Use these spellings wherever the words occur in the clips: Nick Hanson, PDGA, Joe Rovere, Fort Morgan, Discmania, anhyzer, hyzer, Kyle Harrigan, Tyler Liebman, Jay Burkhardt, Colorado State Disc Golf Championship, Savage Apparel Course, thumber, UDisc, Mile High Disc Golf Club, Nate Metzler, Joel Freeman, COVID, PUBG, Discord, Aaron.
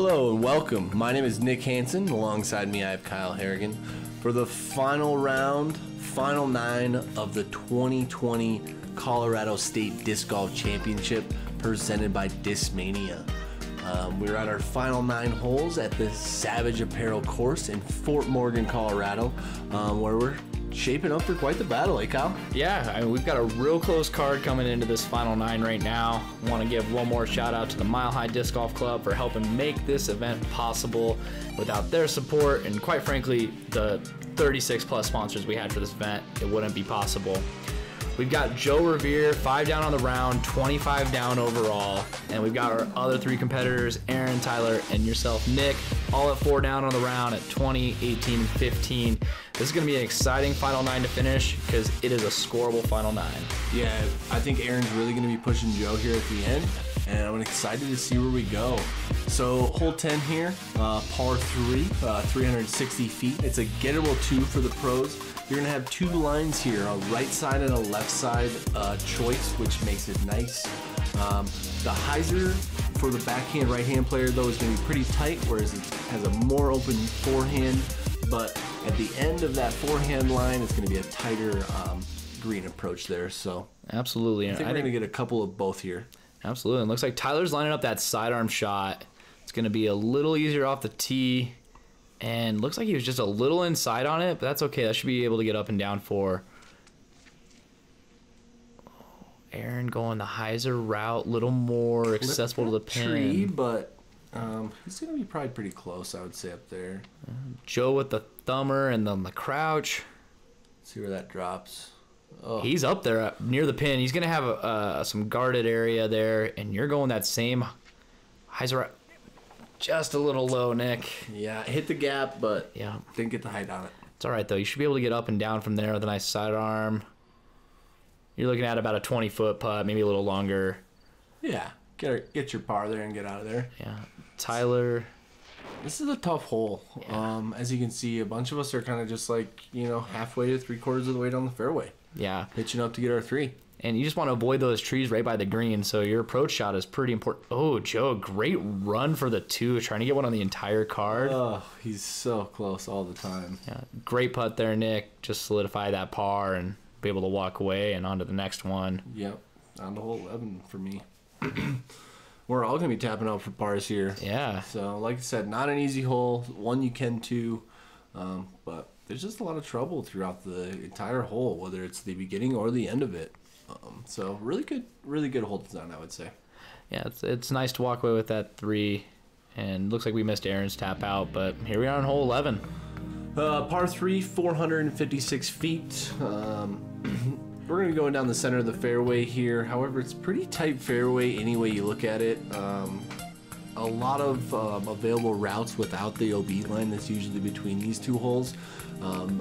Hello and welcome. My name is Nick Hanson. Alongside me I have Kyle Harrigan for the final nine of the 2020 Colorado State Disc Golf Championship presented by Discmania. We're at our final 9 holes at the Savage Apparel Course in Fort Morgan, Colorado, where we're shaping up for quite the battle, eh, Kyle? Yeah, I mean, we've got a real close card coming into this final 9 right now. I want to give one more shout out to the Mile High Disc Golf Club for helping make this event possible. Without their support and, quite frankly, the 36 plus sponsors we had for this event, it wouldn't be possible. We've got Joe Rovere, 5 down on the round, 25 down overall. And we've got our other 3 competitors, Aaron, Tyler, and yourself, Nick, all at 4 down on the round at 20, 18, and 15. This is gonna be an exciting final 9 to finish because it is a scoreable final 9. Yeah, I think Aaron's really gonna be pushing Joe here at the end, and I'm excited to see where we go. So hole 10 here, par 3, 360 feet. It's a gettable 2 for the pros. You're gonna have 2 lines here, a right side and a left side choice, which makes it nice. The hyzer for the backhand right-hand player though is gonna be pretty tight, whereas it has a more open forehand, but at the end of that forehand line, it's gonna be a tighter green approach there, so. Absolutely. I think we're gonna get a couple of both here. Absolutely, and looks like Tyler's lining up that sidearm shot. It's gonna be a little easier off the tee. And looks like he was just a little inside on it, but that's okay. That should be able to get up and down for. Aaron going the hyzer route, a little more accessible to the pin. Tree, but he's going to be probably pretty close, I would say, up there. Joe with the thumber and then the crouch. Let's see where that drops. Oh. He's up there near the pin. He's going to have some guarded area there, and you're going that same hyzer route. Just a little low, Nick. Yeah, hit the gap, but yeah, didn't get the height on it. It's all right, though. You should be able to get up and down from there with a nice sidearm. You're looking at about a 20-foot putt, maybe a little longer. Yeah, get your par there and get out of there. Yeah, Tyler. This is a tough hole. Yeah. As you can see, a bunch of us are kind of just like, you know, halfway to three-quarters of the way down the fairway. Yeah. Pitching up to get our 3. And you just want to avoid those trees right by the green, so your approach shot is pretty important. Oh, Joe, great run for the 2, trying to get one on the entire card. Oh, he's so close all the time. Yeah, great putt there, Nick. Just solidify that par and be able to walk away and on to the next one. Yep, on to hole 11 for me. We're all going to be tapping out for pars here. Yeah. So, like I said, not an easy hole. One you can too, but there's just a lot of trouble throughout the entire hole, whether it's the beginning or the end of it. So really good hole design, I would say. Yeah, it's nice to walk away with that 3, and looks like we missed Aaron's tap out, but here we are on hole 11. Par 3, 456 feet. We're going to be going down the center of the fairway here. However, it's pretty tight fairway any way you look at it. A lot of available routes without the OB line that's usually between these 2 holes.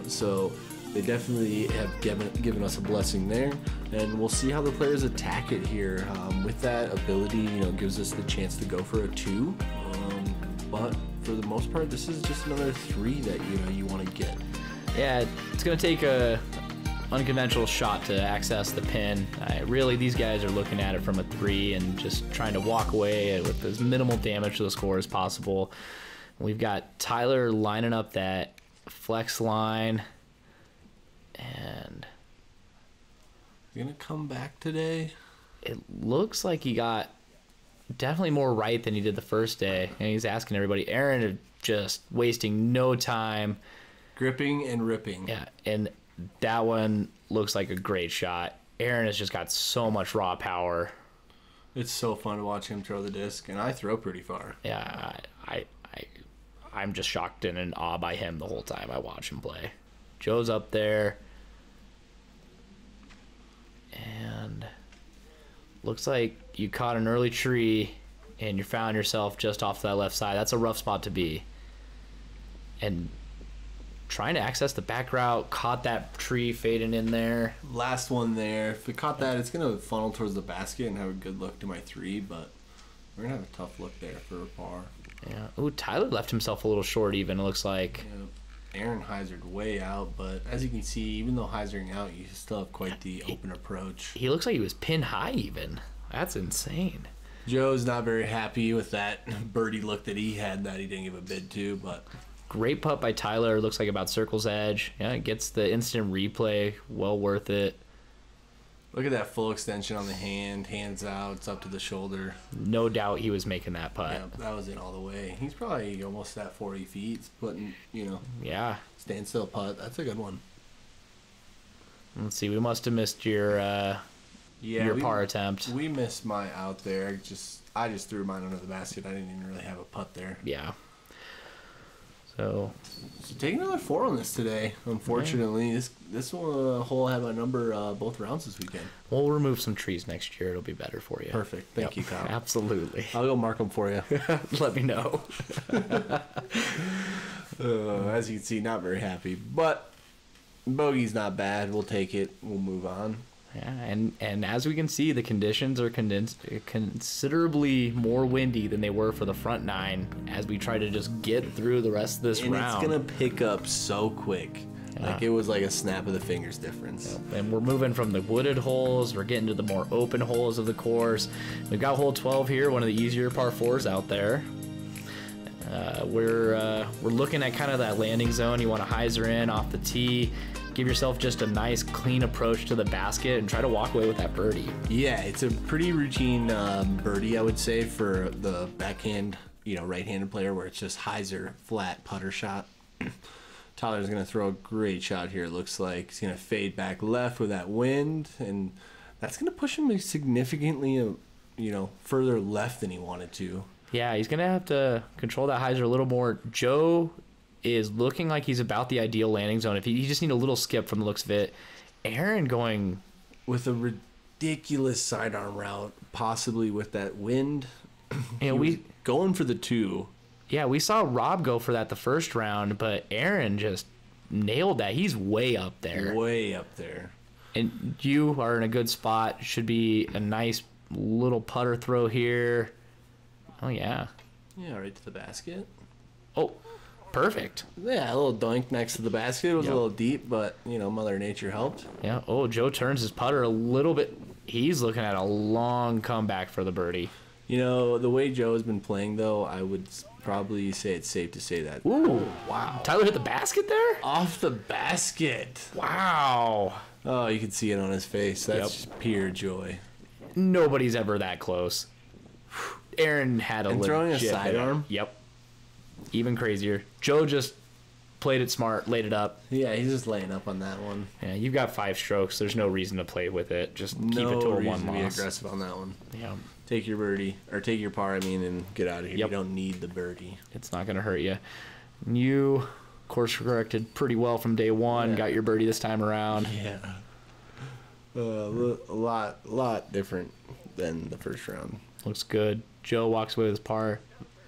So they definitely have given us a blessing there, and we'll see how the players attack it here. With that ability, you know, gives us the chance to go for a 2, but for the most part, this is just another 3 that, you know, you want to get. Yeah, it's going to take a unconventional shot to access the pin. Really, these guys are looking at it from a 3 and just trying to walk away with as minimal damage to the score as possible. We've got Tyler lining up that flex line. And you're gonna come back today. It looks like he got definitely more right than he did the first day, and he's asking everybody. Aaron just wasting no time, gripping and ripping. Yeah, and that one looks like a great shot. Aaron has just got so much raw power. It's so fun to watch him throw the disc, and I throw pretty far. Yeah, I'm just shocked and in awe by him the whole time I watch him play. Joe's up there. And looks like you caught an early tree and you found yourself just off that left side. That's a rough spot to be. And trying to access the back route, caught that tree fading in there. Last one there. If we caught that, it's going to funnel towards the basket and have a good look to my 3, but we're going to have a tough look there for a par. Yeah. Ooh, Tyler left himself a little short even, it looks like. Yeah. Aaron hyzered way out, but as you can see, even though hyzering out, you still have quite the open approach. He looks like he was pin high even. That's insane. Joe's not very happy with that birdie look that he had that he didn't give a bid to, but... Great putt by Tyler. Looks like about circle's edge. Yeah, it gets the instant replay. Well worth it. Look at that full extension on the hand. Hands out. It's up to the shoulder. No doubt he was making that putt. Yeah, that was in all the way. He's probably almost at 40 feet. Putting, you know. Yeah. Standstill putt. That's a good one. Let's see. We must have missed your par attempt. We missed my out there. I just threw mine under the basket. I didn't even really have a putt there. Yeah. So taking another four on this today, unfortunately. Yeah. This hole had my number both rounds this weekend. We'll remove some trees next year. It'll be better for you. Perfect. Thank you, Kyle. Absolutely. I'll go mark them for you. Let me know. As you can see, not very happy. But bogey's not bad. We'll take it. We'll move on. Yeah, and as we can see, the conditions are considerably more windy than they were for the front nine as we try to just get through the rest of this round. It's going to pick up so quick. Yeah. Like, it was like a snap of the fingers difference. Yeah. And we're moving from the wooded holes. We're getting to the more open holes of the course. We've got hole 12 here, one of the easier par 4s out there. We're looking at kind of that landing zone. You want to hyzer in off the tee. Give yourself just a nice, clean approach to the basket and try to walk away with that birdie. Yeah, it's a pretty routine birdie, I would say, for the backhand, right-handed player, where it's just hyzer, flat putter shot. Tyler's going to throw a great shot here, it looks like. He's going to fade back left with that wind, and that's going to push him significantly, further left than he wanted to. Yeah, he's going to have to control that hyzer a little more. Joe is looking like he's about the ideal landing zone. If he just need a little skip from the looks of it. Aaron going with a ridiculous sidearm route, possibly with that wind. And we going for the 2. Yeah, we saw Rob go for that the first round, but Aaron just nailed that. He's way up there. Way up there. And you are in a good spot. Should be a nice little putter throw here. Oh, yeah. Yeah, right to the basket. Oh, perfect. Yeah, a little dunk next to the basket. It was a little deep, but, Mother Nature helped. Yeah. Oh, Joe turns his putter a little bit. He's looking at a long comeback for the birdie. The way Joe has been playing, though, I would probably say it's safe to say that. Ooh. Oh, wow. Tyler hit the basket there? Off the basket. Wow. Oh, you can see it on his face. That's pure joy. Nobody's ever that close. Aaron had a legit throwing a sidearm. Yep. Even crazier. Joe just played it smart, laid it up. Yeah, he's just laying up on that one. Yeah, you've got 5 strokes. There's no reason to play with it. Just keep it to a one loss. No reason to be aggressive on that one. Yeah. Take your birdie, or take your par, and get out of here. Yep. You don't need the birdie. It's not going to hurt you. You course corrected pretty well from day one. Yeah. Got your birdie this time around. Yeah. A lot different than the first round. Looks good. Joe walks away with his par.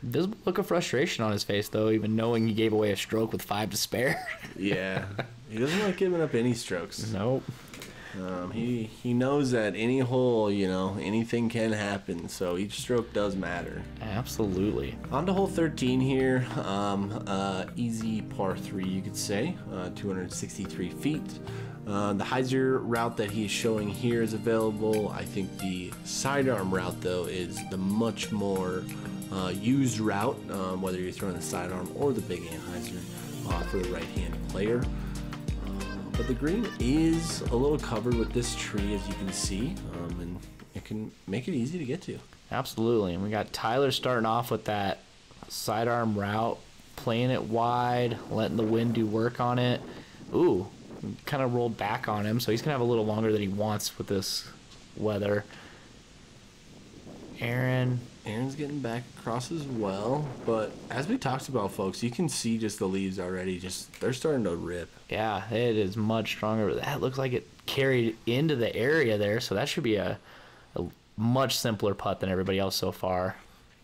Visible look of frustration on his face, though, even knowing he gave away a stroke with 5 to spare. Yeah. He doesn't like giving up any strokes. Nope. He knows that any hole, anything can happen, so each stroke does matter. Absolutely. On to hole 13 here. Easy par 3, you could say. 263 feet. The hyzer route that he's showing here is available. I think the sidearm route, though, is the much more... used route, whether you're throwing the sidearm or the big anhyzer for the right-hand player. But the green is a little covered with this tree, as you can see, and it can make it easy to get to. Absolutely, and we got Tyler starting off with that sidearm route, playing it wide, letting the wind do work on it. Ooh, kind of rolled back on him, so he's going to have a little longer than he wants with this weather. Aaron's getting back across as well, but as we talked about, folks, you can see just the leaves already. They're starting to rip. Yeah, it is much stronger. That looks like it carried into the area there, so that should be a much simpler putt than everybody else so far.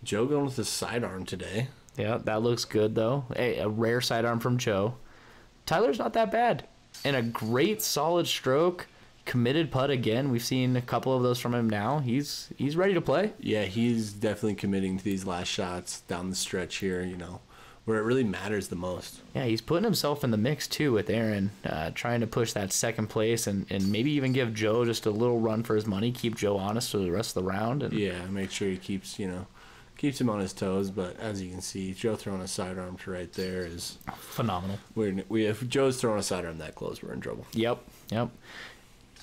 Joe going with the sidearm today. Yeah, that looks good, though. Hey, a rare sidearm from Joe. Tyler's not that bad. And a great solid stroke. Committed putt again. We've seen a couple of those from him now. He's ready to play. Yeah, he's definitely committing to these last shots down the stretch here. where it really matters the most. Yeah, he's putting himself in the mix too with Aaron, trying to push that second place and maybe even give Joe just a little run for his money, keep Joe honest for the rest of the round. And yeah, make sure he keeps, you know, keeps him on his toes. But as you can see, Joe throwing a sidearm to right there is phenomenal. If Joe's throwing a sidearm that close, we're in trouble. Yep, yep.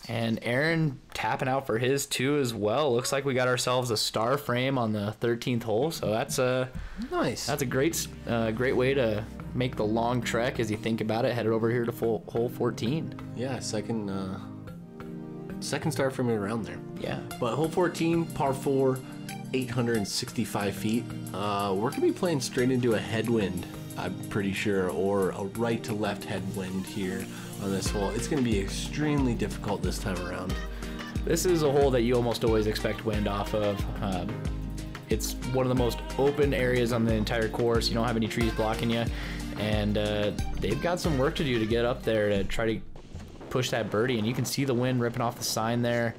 And Aaron tapping out for his too as well. Looks like we got ourselves a star frame on the 13th hole, so that's a nice. That's a great, great way to make the long trek as you think about it. Headed over here to full hole 14. Yeah, second star frame around there. Yeah, but hole 14, par 4, 865 feet. We're gonna be playing straight into a headwind, I'm pretty sure, or a right to left headwind here on this hole. It's going to be extremely difficult this time around. This is a hole that you almost always expect wind off of. It's one of the most open areas on the entire course. You don't have any trees blocking you, and they've got some work to do to get up there to try to push that birdie, and you can see the wind ripping off the sign there.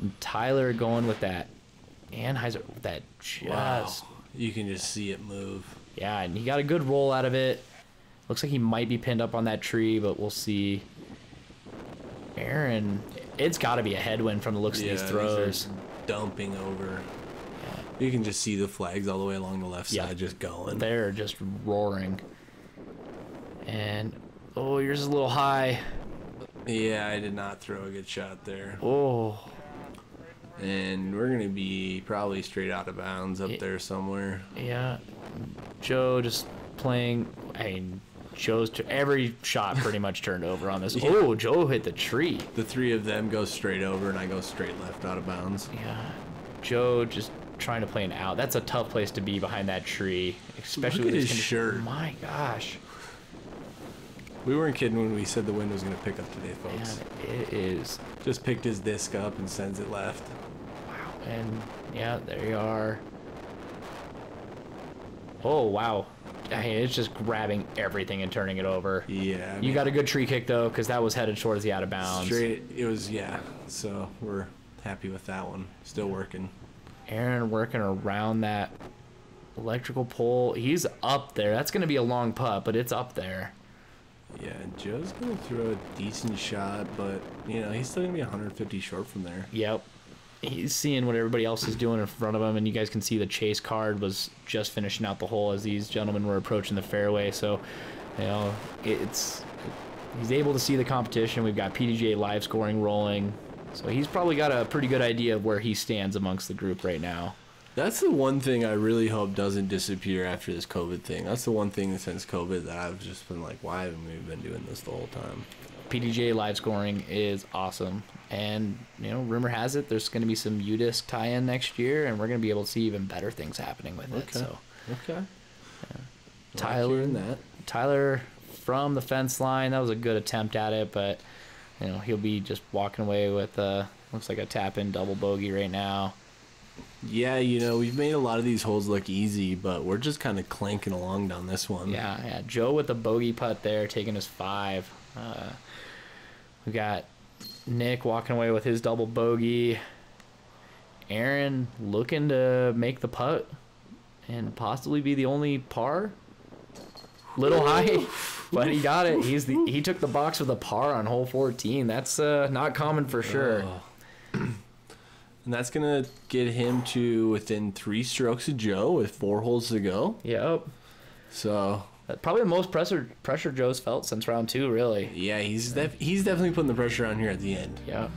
And Tyler going with that Anheuser with that just... Wow. You can just see it move. Yeah, and he got a good roll out of it. Looks like he might be pinned up on that tree, but we'll see. Aaron, it's got to be a headwind from the looks of these throws. Dumping over. Yeah. You can just see the flags all the way along the left side just going. They're just roaring. And, oh, yours is a little high. Yeah, I did not throw a good shot there. Oh. And we're going to be probably straight out of bounds up there somewhere. Yeah. Joe just playing. I mean, Joe's every shot pretty much turned over on this. Yeah. Oh, Joe hit the tree. The three of them go straight over, and I go straight left out of bounds. Yeah. Joe just trying to play an out. That's a tough place to be behind that tree, especially with his shirt. My gosh. We weren't kidding when we said the wind was going to pick up today, folks. Man, it is. Just picked his disc up and sends it left. Wow. And, yeah, there you are. Oh, wow. I mean, it's just grabbing everything and turning it over. Yeah. I mean, you got a good tree kick, though, because that was headed towards the out of bounds. Straight. It was, yeah. So we're happy with that one. Still working. Aaron working around that electrical pole. He's up there. That's going to be a long putt, but it's up there. Yeah, Joe's going to throw a decent shot, but, you know, he's still going to be 150 short from there. Yep. He's seeing what everybody else is doing in front of him, and you guys can see the chase card was just finishing out the hole as these gentlemen were approaching the fairway. So, you know, he's able to see the competition. We've got PDGA live scoring rolling, so he's probably got a pretty good idea of where he stands amongst the group right now. That's the one thing I really hope doesn't disappear after this COVID thing. That's the one thing since COVID that I've just been like, why haven't we been doing this the whole time? PDGA live scoring is awesome, and you know, rumor has it there's going to be some UDisc tie-in next year, and we're going to be able to see even better things happening with it. So, okay, yeah. Tyler from the fence line. That was a good attempt at it, but you know, he'll be just walking away with looks like a tap-in double bogey right now. Yeah, you know, we've made a lot of these holes look easy, but we're just kind of clanking along down this one. Yeah, yeah. Joe with the bogey putt there, taking his 5. We got Nick walking away with his double bogey. Aaron looking to make the putt and possibly be the only par. Little high, but he got it. He took the box with a par on hole 14. That's not common for sure. And that's going to get him to within 3 strokes of Joe with 4 holes to go. Yep. So... probably the most pressure Joe's felt since round 2, really. Yeah, he's definitely putting the pressure on here at the end. Yeah.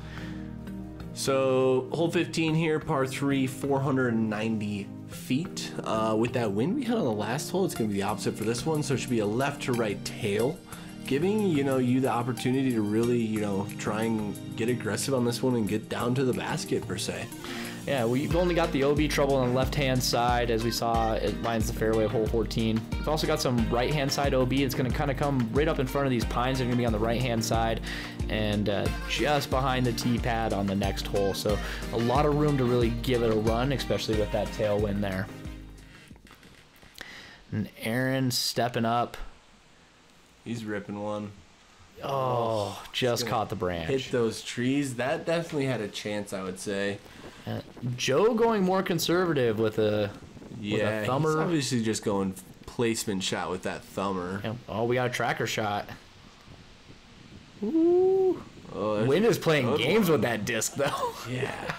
So hole 15 here, par 3, 490 feet. With that wind we had on the last hole, it's going to be the opposite for this one, so it should be a left to right tail, giving you the opportunity to really try and get aggressive on this one and get down to the basket per se. Yeah, we've only got the OB trouble on the left-hand side. As we saw, it lines the fairway of hole 14. We've also got some right-hand side OB. It's going to kind of come right up in front of these pines. They're going to be on the right-hand side and just behind the tee pad on the next hole. So a lot of room to really give it a run, especially with that tailwind there. And Aaron stepping up. He's ripping one. Oh, just caught the branch. Hit those trees. That definitely had a chance, I would say. Joe going more conservative with a thumber. He's obviously just going placement shot with that thumber. Yep. Oh, we got a tracker shot. Ooh. Oh, Wynn is playing games with that disc, though. Yeah.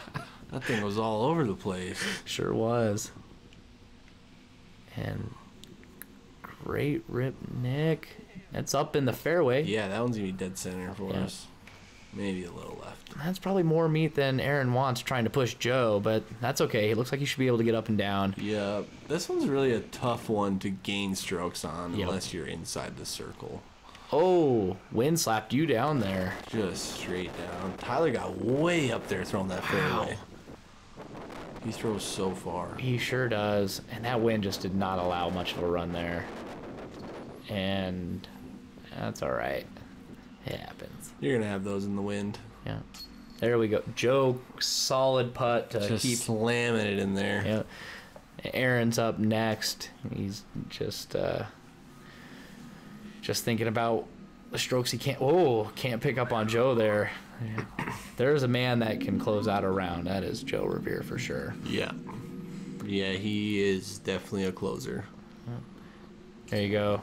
That thing was all over the place. Sure was. And great rip, Nick. That's up in the fairway. Yeah, that one's going to be dead center for us. Maybe a little left. That's probably more meat than Aaron wants trying to push Joe, but that's okay. It looks like he should be able to get up and down. Yeah, this one's really a tough one to gain strokes on unless you're inside the circle. Oh, wind slapped you down there. Just straight down. Tyler got way up there throwing that fairway. He throws so far. He sure does. And that wind just did not allow much of a run there. And that's all right. It happens. You're going to have those in the wind. Yeah. There we go. Joe, solid putt to just keep slamming it in there. Yeah. Aaron's up next. He's just thinking about the strokes he can't. Oh, can't pick up on Joe there. Yeah. There's a man that can close out a round. That is Joe Rovere for sure. Yeah. Yeah, he is definitely a closer. Yeah. There you go.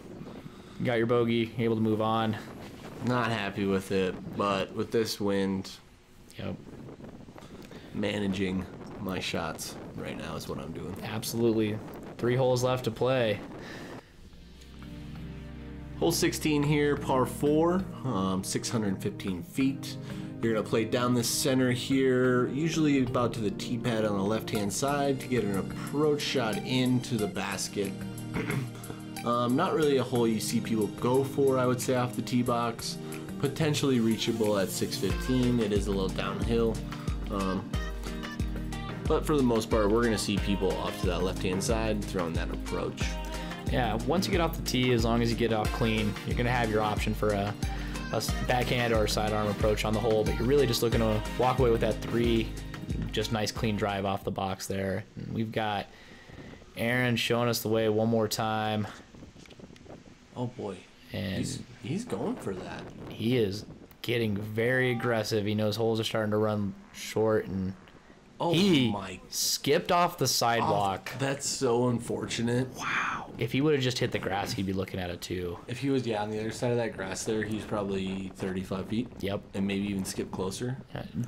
You got your bogey. Able to move on. Not happy with it, but with this wind, managing my shots right now is what I'm doing. Absolutely. 3 holes left to play. Hole 16 here, par 4, 615 feet. You're going to play down the center here, usually about to the tee pad on the left-hand side to get an approach shot into the basket. Not really a hole you see people go for, I would say, off the tee box. Potentially reachable at 615. It is a little downhill. But for the most part, we're going to see people off to that left-hand side throwing that approach. Yeah, once you get off the tee, as long as you get off clean, you're going to have your option for a backhand or a sidearm approach on the hole. But you're really just looking to walk away with that 3, just nice clean drive off the box there. And we've got Aaron showing us the way one more time. Oh boy, and he's going for that. He is getting very aggressive. He knows holes are starting to run short, and he skipped off the sidewalk. Oh, that's so unfortunate. Wow. If he would have just hit the grass, he'd be looking at it too. If he was on the other side of that grass there, he's probably 35 feet. Yep. And maybe even skip closer.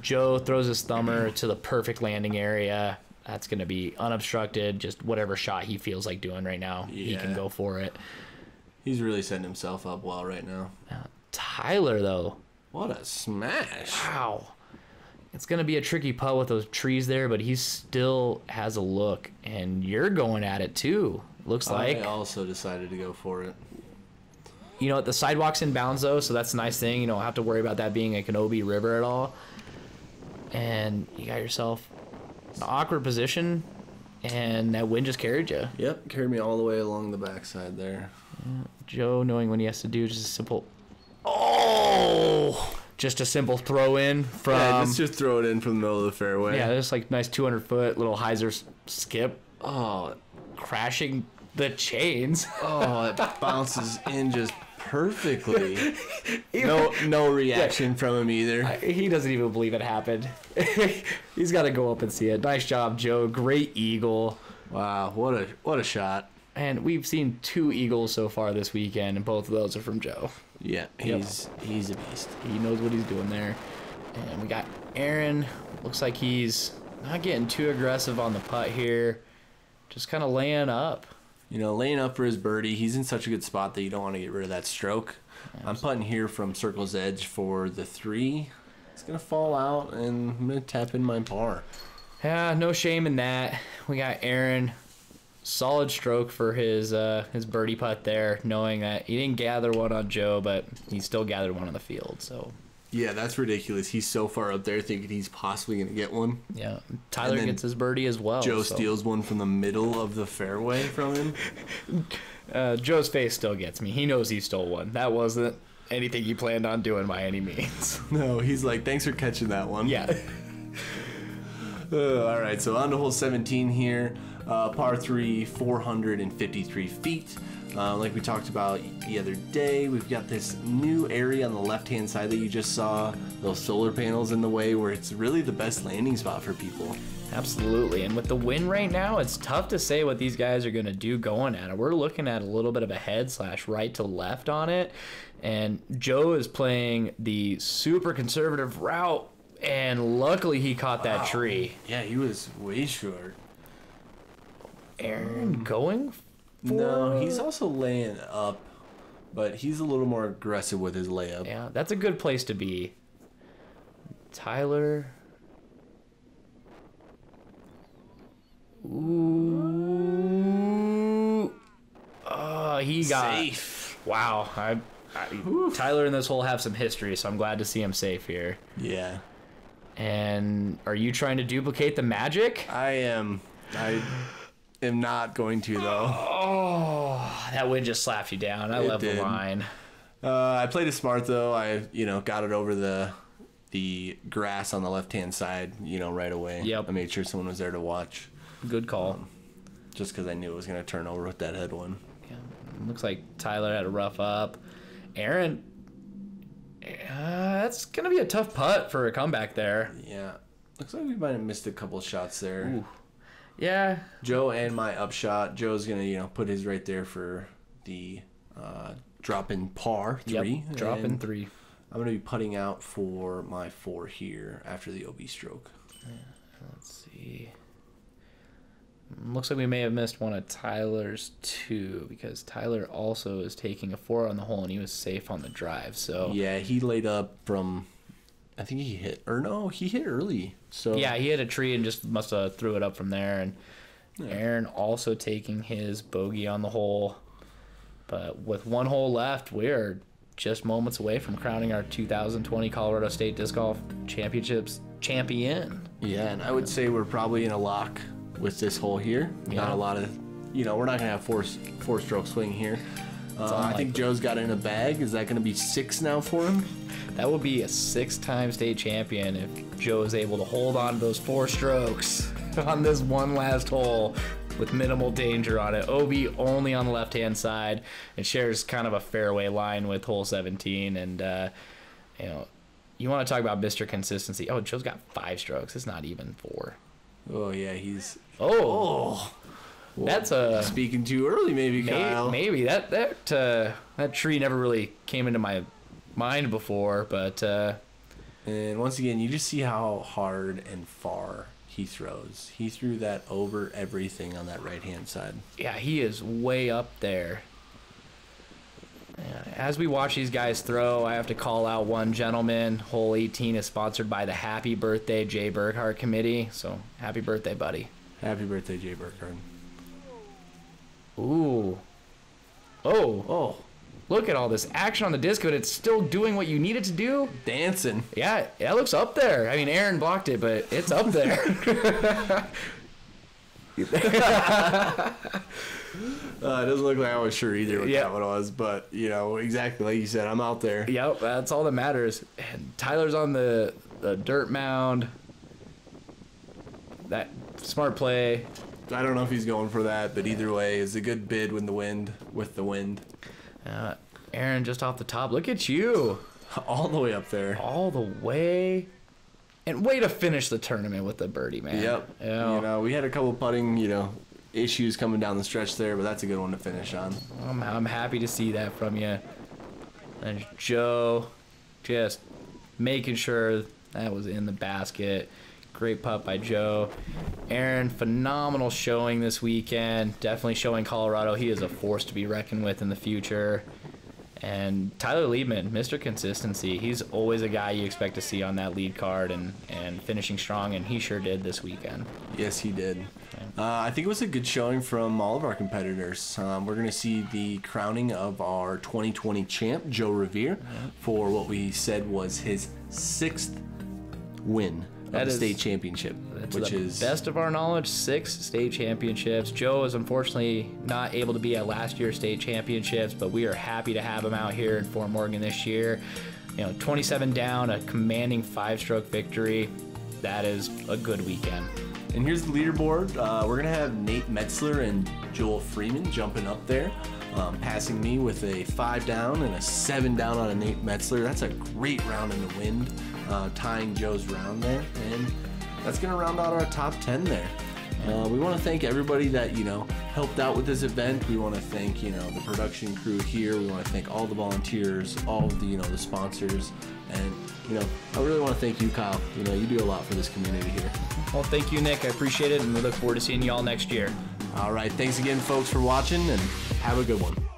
Joe throws his thumber to the perfect landing area. That's going to be unobstructed. Just whatever shot he feels like doing right now, he can go for it. He's really setting himself up well right now. Tyler, though. What a smash. Wow. It's going to be a tricky putt with those trees there, but he still has a look. And you're going at it, too. Looks like. I also decided to go for it. You know, the sidewalk's in bounds, though, so that's a nice thing. You don't have to worry about that being a Kenobi River at all. And you got yourself an awkward position, and that wind just carried you. Yep, carried me all the way along the backside there. Joe knowing what he has to do, just a simple throw in from just throw it in from the middle of the fairway. Yeah, just like nice 200-foot little hyzer skip. Oh, crashing the chains. Oh, it bounces in just perfectly. No reaction from him either. He doesn't even believe it happened. He's got to go up and see it. Nice job, Joe. Great eagle. Wow, what a shot. And we've seen 2 eagles so far this weekend, and both of those are from Joe. Yeah, he's a beast. He knows what he's doing there. And we got Aaron. Looks like he's not getting too aggressive on the putt here. Just kind of laying up. You know, laying up for his birdie. He's in such a good spot that you don't want to get rid of that stroke. Absolutely. I'm putting here from circle's edge for the 3. It's going to fall out, and I'm going to tap in my par. Yeah, no shame in that. We got Aaron. Solid stroke for his birdie putt there, knowing that he didn't gather one on Joe, but he still gathered one on the field. So yeah, that's ridiculous. He's so far up there thinking he's possibly going to get one. Yeah, Tyler gets his birdie as well. Joe steals one from the middle of the fairway from him. Joe's face still gets me. He knows he stole one. That wasn't anything he planned on doing by any means. No, he's like, thanks for catching that one. Yeah. All right, so on to hole 17 here. Par 3, 453 feet. Like we talked about the other day, we've got this new area on the left-hand side that you just saw, those solar panels in the way, where it's really the best landing spot for people. Absolutely, and with the wind right now, it's tough to say what these guys are gonna do going at it. We're looking at a little bit of a head slash right to left on it, and Joe is playing the super conservative route, and luckily he caught that tree. Yeah, he was way short. Aaron going for... No, he's also laying up, but he's a little more aggressive with his layup. Yeah, that's a good place to be. Tyler... Ooh. He got safe. Wow. Tyler and this hole have some history, so I'm glad to see him safe here. Yeah. And are you trying to duplicate the magic? I am. I am not going to, though. Oh, that wind just slapped you down. I love the line. I played it smart, though. I got it over the grass on the left-hand side, right away. Yep. I made sure someone was there to watch. Good call. Just because I knew it was going to turn over with that head one. Yeah. Looks like Tyler had a rough up. Aaron, that's going to be a tough putt for a comeback there. Yeah. Looks like we might have missed a couple shots there. Ooh. Yeah. Joe and my upshot. Joe's going to, put his right there for the drop-in par three. Yep. Drop-in three. I'm going to be putting out for my four here after the OB stroke. Yeah. Let's see. Looks like we may have missed one of Tyler's two, because Tyler also is taking a four on the hole, and he was safe on the drive. So yeah, he laid up from, I think he hit, or no, he hit early. So yeah, he hit a tree and just must have threw it up from there. And yeah. Aaron also taking his bogey on the hole, but with one hole left, we're just moments away from crowning our 2020 Colorado State Disc Golf Championships champion. Yeah, and I would say we're probably in a lock with this hole here. Yeah. Not a lot of, we're not going to have four-stroke swing here. I think Joe's got it in a bag. Is that going to be six now for him? That will be a six-time state champion if Joe is able to hold on to those four strokes on this one last hole with minimal danger on it. OB only on the left-hand side. It shares kind of a fairway line with hole 17, and, you want to talk about Mr. Consistency. Oh, Joe's got five strokes. It's not even four. Oh, yeah, he's... Oh! Well, that's a... Speaking too early, maybe, Kyle. Maybe. That tree never really came into my mind before, but... And once again, you just see how hard and far he throws. He threw that over everything on that right-hand side. Yeah, he is way up there. As we watch these guys throw, I have to call out one gentleman. Hole 18 is sponsored by the Happy Birthday Jay Burkhardt Committee. So, happy birthday, buddy. Happy birthday, Jay Burkhardt. Ooh. Oh. Oh. Look at all this action on the disc, but it's still doing what you need it to do. Dancing. Yeah, that looks up there. I mean, Aaron blocked it, but it's up there. It doesn't look like I was sure either what that one was, but exactly like you said, I'm out there. Yep, that's all that matters. And Tyler's on the dirt mound. That smart play. I don't know if he's going for that, but either way, it's a good bid with the wind. Aaron just off the top. Look at you, all the way up there. All the way. And way to finish the tournament with the birdie, man. Yep. Ew. We had a couple putting, issues coming down the stretch there, but that's a good one to finish on. I'm happy to see that from you. And Joe just making sure that was in the basket. Great putt by Joe. Aaron, phenomenal showing this weekend. Definitely showing Colorado he is a force to be reckoned with in the future. And Tyler Liebman, Mr. Consistency, he's always a guy you expect to see on that lead card and finishing strong, and he sure did this weekend. Yes, he did. Okay. I think it was a good showing from all of our competitors. We're going to see the crowning of our 2020 champ, Joe Rovere, for what we said was his sixth win of the state championship. Which is, best of our knowledge, six state championships. Joe is unfortunately not able to be at last year's state championships, but we are happy to have him out here in Fort Morgan this year. 27 down, a commanding five-stroke victory. That is a good weekend. And here's the leaderboard. We're going to have Nate Metzler and Joel Freeman jumping up there. passing me with a 5 down and a 7 down on a Nate Metzler. That's a great round in the wind, tying Joe's round there, and that's gonna round out our top 10 there. We want to thank everybody that, you know, helped out with this event. We want to thank, you know, the production crew here. We want to thank all the volunteers, all of the, you know, the sponsors. And, you know, I really want to thank you, Kyle. You know, you do a lot for this community here. Well, thank you, Nick. I appreciate it, and we look forward to seeing you all next year. All right. Thanks again, folks, for watching, and have a good one.